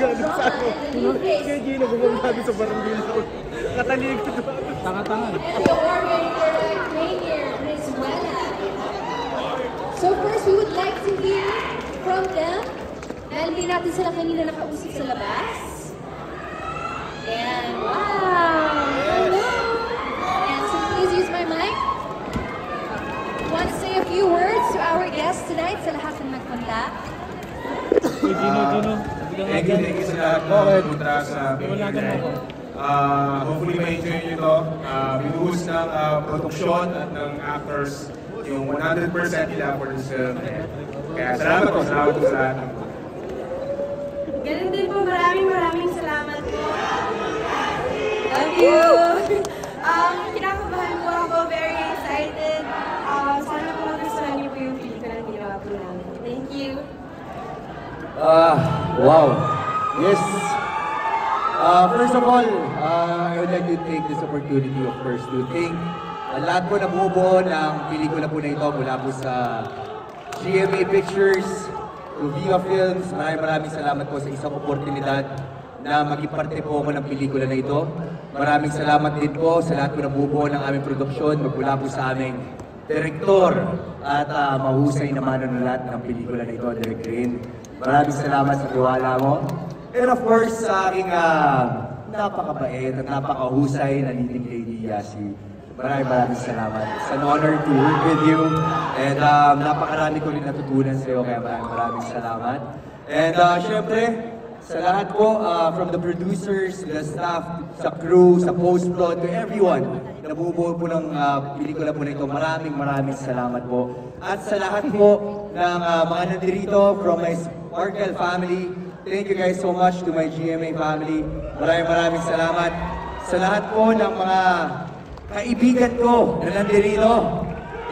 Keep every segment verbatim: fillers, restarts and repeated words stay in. gano'n sa ako. Kaya Gino, gumamagano sa barangay na ako. Katanig ko doon. Tangan-tangan. So first, we would like to hear from them. Dahil hindi natin sila kanina nakausap sa labas. And wow! Hello! And so please use my mic. Want to say a few words to our guests tonight sa lahat ng nagpunta? Thank you, thank you sa lahat po at punta sa Pilipinas. Hopefully ma-enjoy nyo ito. Binuhos ng produksyon at ng actors yung one hundred percent nila for this film. Kaya salamat po, salamat po sa lahat ng po. Ganun din po, maraming maraming salamat po. Love you! Um, kinakabahan po ako, very excited. Uh, sana po magustuhan niyo po yung pelikula na ginawa po namin. Thank you! Uh, wow! Yes! Uh, first of all, uh, I would like to take this opportunity of course to thank uh, lahat po na bumubuo ng pelikula po na ito mula po sa G M A Pictures, Rubia Films, maraming maraming salamat po sa isang oportunidad na maging parte po ako ng pelikula na ito. Maraming salamat din po sa lahat po na bubuo ng aming produksyon, magmula po sa aming direktor at uh, mahusay naman ang lahat ng pelikula na ito, Direk Rin. Maraming salamat sa tiwala mo. And of course, sa aking uh, napakabait at napakahusay na leading lady, Yasi. Maraming maraming salamat. It's an honor to work with you. And um, napakarami ko rin natutunan sa iyo, kaya maraming maraming salamat. And uh, syempre, sa lahat po, uh, from the producers, the staff, sa crew, sa post-prod, to everyone na bumubuo po ng uh, pelikula po na ito, maraming maraming salamat po. At sa lahat po ng uh, mga nandirito from my Sparkle family, thank you guys so much to my G M A family. Maraming maraming salamat. Sa lahat po ng mga kaibigan ko na nandirito,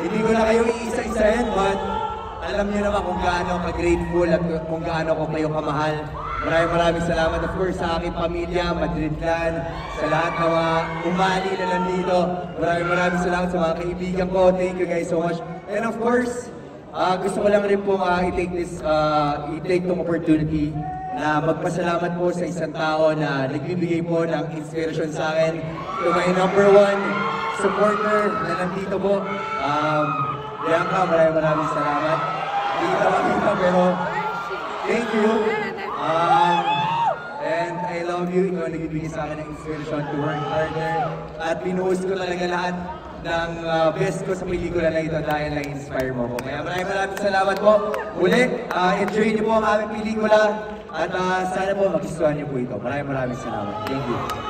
hindi ko na kayo iisa-isahin, but alam niyo naman kung gaano ka-grateful at kung gaano ko kayo kamahal. Maraming maraming salamat of course sa aking pamilya, Madridlan, sa lahat ng mga umali na nandito. Maraming maraming salamat sa mga kaibigan ko. Thank you guys so much. And of course, uh, gusto ko lang rin po uh, i-take this, uh, i-take tong opportunity na magpasalamat po sa isang tao na nagbibigay po ng inspiration sa akin. To my number one supporter na nandito po. Um, Bianca, maraming maraming salamat. Hindi ka makita pero thank you. Um, and I love you. Ikaw nagbibigay sa akin ng inspiration to work harder. At pinuhos ko talaga lahat ng uh, best ko sa pelikula na ito dahil na-inspire mo po. Kaya maraming maraming salamat po. Uli, uh, enjoy niyo po ang aming pelikula. At uh, sana po magustuhan niyo po ito. Maraming maraming salamat. Thank you. Thank you.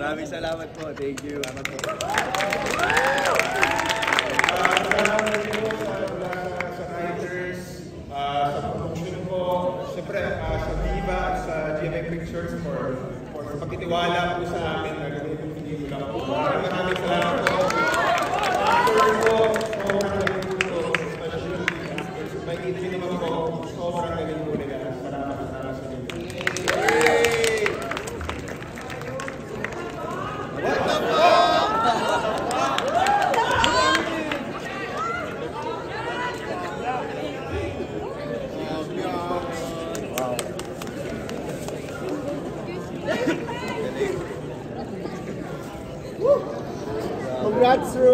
Maraming salamat po. Thank you. Salamat po. Salamat po sa writers, sa promotion po, siyempre sa Diva, sa G M A Pictures for pagkitiwala po sa amin. Maraming salamat po. Salamat po. That's true.